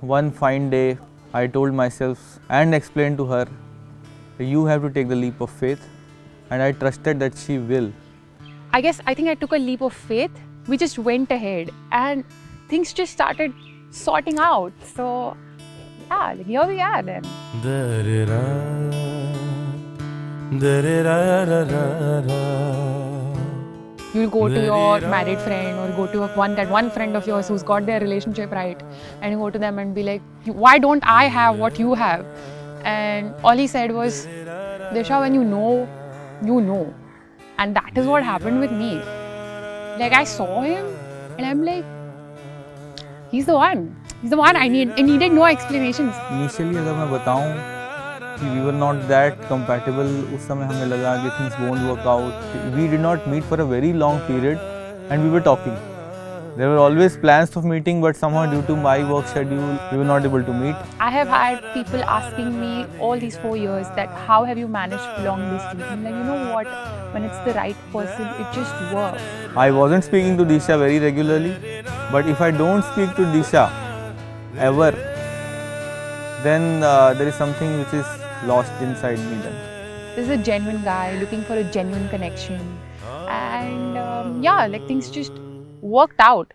One fine day, I told myself and explained to her, you have to take the leap of faith, and I trusted that she will. I think I took a leap of faith. We just went ahead and things just started sorting out. So yeah, here we are then. You'll go to your married friend or go to that one friend of yours who's got their relationship right, and you go to them and be like, why don't I have what you have? And all he said was, Deesha, when you know, you know. And that is what happened with me. Like, I saw him and I'm like, he's the one. He's the one I need. I needed no explanations. Initially, if I tell you, we were not that compatible. Us samay hame laga ki things won't work out. We did not meet for a very long period, and we were talking. There were always plans of meeting, but somehow due to my work schedule, we were not able to meet. I have had people asking me all these 4 years that how have you managed long distance? I'm like, you know what? When it's the right person, it just works. I wasn't speaking to Deesha very regularly, but if I don't speak to Deesha ever, then there is something which is lost inside me then. This is a genuine guy looking for a genuine connection, and yeah, like things just worked out.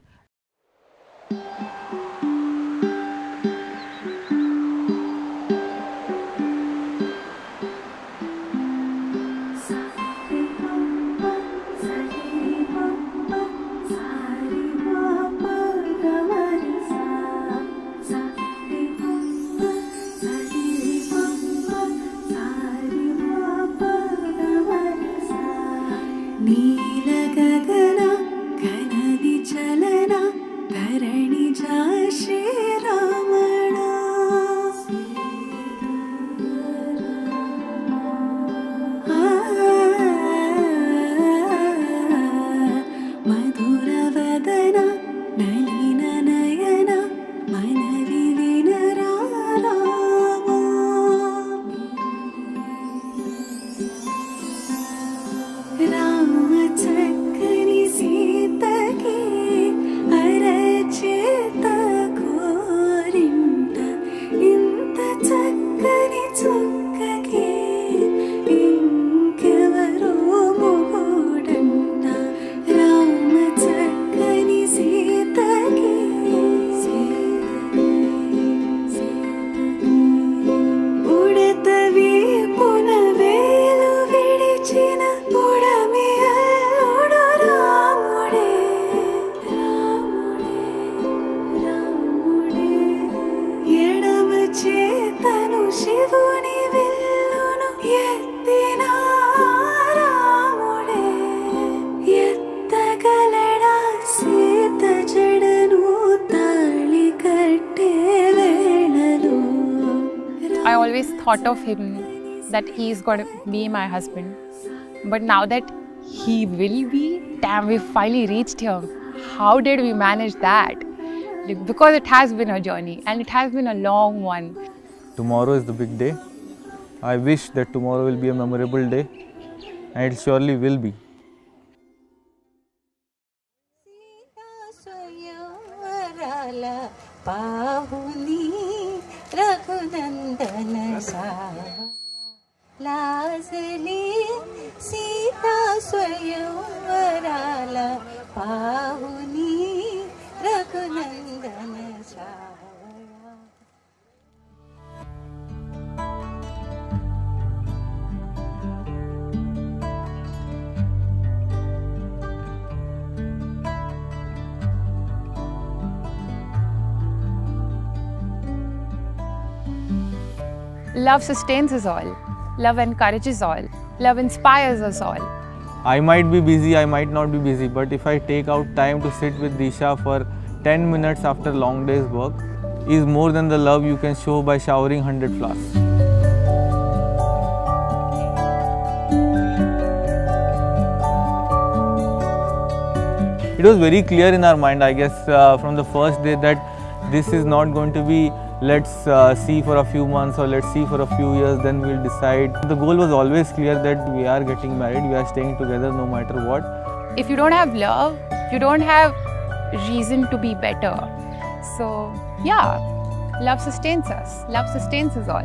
I thought of him that he's gonna be my husband, but now that he will be, damn, we finally reached here. How did we manage that? Like, because it has been a journey, and it has been a long one. Tomorrow is the big day. I wish that tomorrow will be a memorable day, and it surely will be. Love sustains us all. Love encourages all. Love inspires us all. I might be busy, I might not be busy, but if I take out time to sit with Deesha for 10 minutes after a long day's work is more than the love you can show by showering 100 flowers. It was very clear in our mind, I guess, from the first day that this is not going to be let's see for a few months or let's see for a few years, then we'll decide. The goal was always clear that we are getting married, we are staying together no matter what. If you don't have love, you don't have reason to be better. So yeah, Love sustains us. Love sustains us all.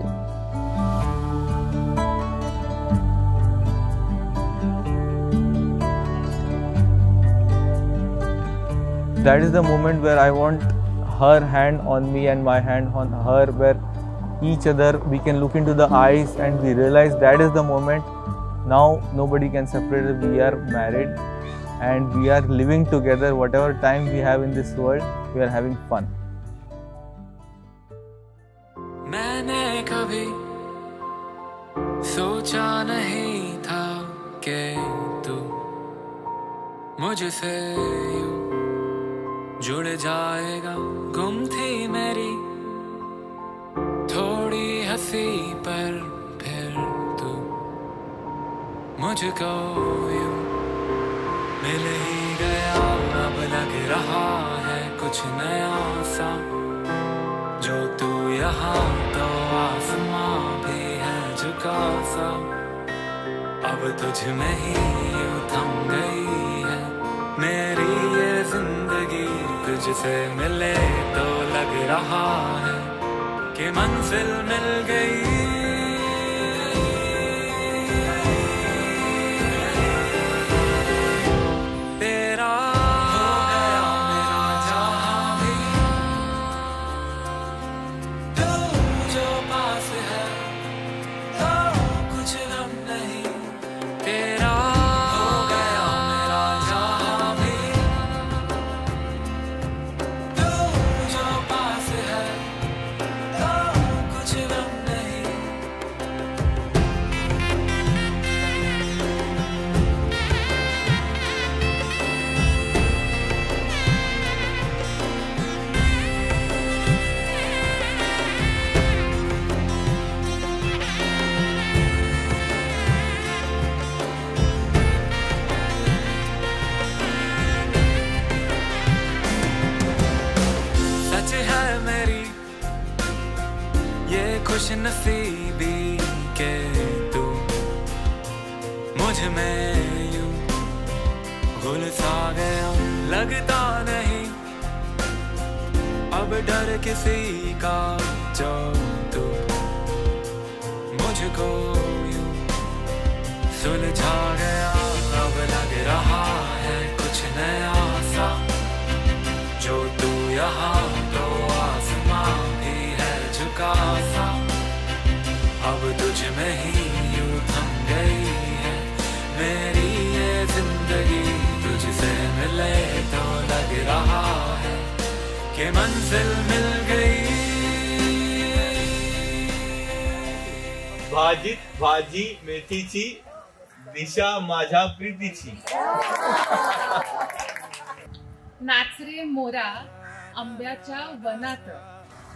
That is the moment where I want her hand on me and my hand on her, where each other, we can look into the eyes and we realize that is the moment. Now nobody can separate us. We are married and we are living together. Whatever time we have in this world, we are having fun. मैंने कभी सोचा नहीं था कि तू मुझसे जुड़ जाएगा गुम थी मेरी थोड़ी हंसी पर फिर तू मुझको यूं मिल ही गया अब लग रहा है कुछ नया सा जो तू यहाँ तो आसमां भी है झुका सा अब तुझ में ही थम गई है मेरी ये जिंदगी तुझसे मिले तो लग रहा है कि मंजिल मिल गई खुश नसीबी के तू मुझ में यूं घुल सा गया लगता नहीं अब डर किसी का जो तू मुझको यूं सुलझा गया अब लग रहा है कुछ नया सा जो तू यहाँ तो आसमां भी है झुका सा अब तुझ में ही यूं थम गई है मेरी ये जिंदगी तुझसे मिले तो लग रहा है कि मंजिल मिल गई भाजीत भाजी मेथीची दिशा माझ्या प्रीतीची नाचरे मोरा आंब्याच्या वनात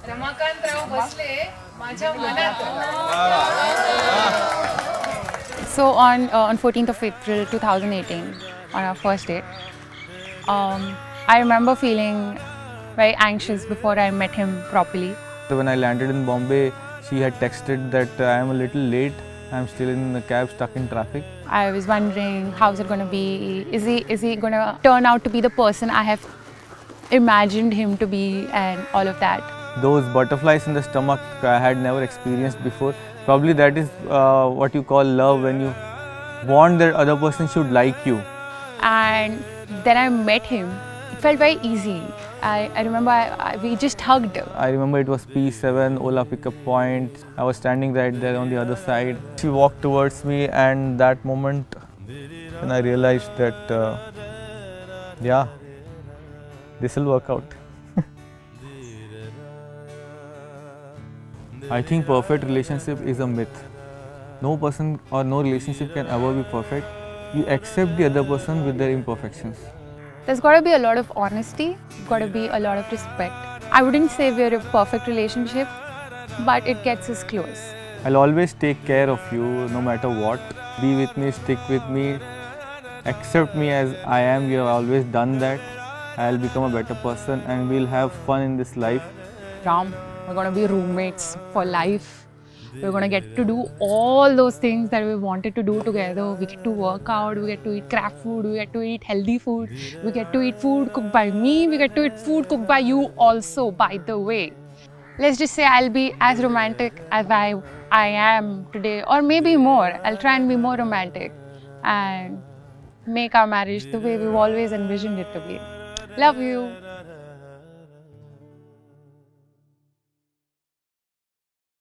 So on 14th of April 2018, on our first date, I remember feeling very anxious before I met him properly. So when I landed in Bombay, she had texted that I am a little late. I am still in the cab, stuck in traffic. I was wondering how's it going to be. Is he going to turn out to be the person I have imagined him to be, and all of that. Those butterflies in the stomach I had never experienced before. Probably that is what you call love, when you want that other person should like you. And then I met him. It felt very easy. I remember we just hugged. I remember it was P7, Ola pickup point. I was standing right there on the other side. She walked towards me, and that moment when I realized that, yeah, this will work out. I think perfect relationship is a myth. No person or no relationship can ever be perfect. You accept the other person with their imperfections. There's got to be a lot of honesty, got to be a lot of respect. I wouldn't say we're a perfect relationship, but it gets us close. I'll always take care of you no matter what. Be with me, stick with me, accept me as I am. You have always done that. I'll become a better person and we'll have fun in this life. Ram. We're going to be roommates for life. We're going to get to do all those things that we wanted to do together. We get to work out, we get to eat crap food, we get to eat healthy food, we get to eat food cooked by me, we get to eat food cooked by you also, by the way. Let's just say I'll be as romantic as I am today, or maybe more. I'll try and be more romantic and make our marriage the way we've always envisioned it to be. Love you.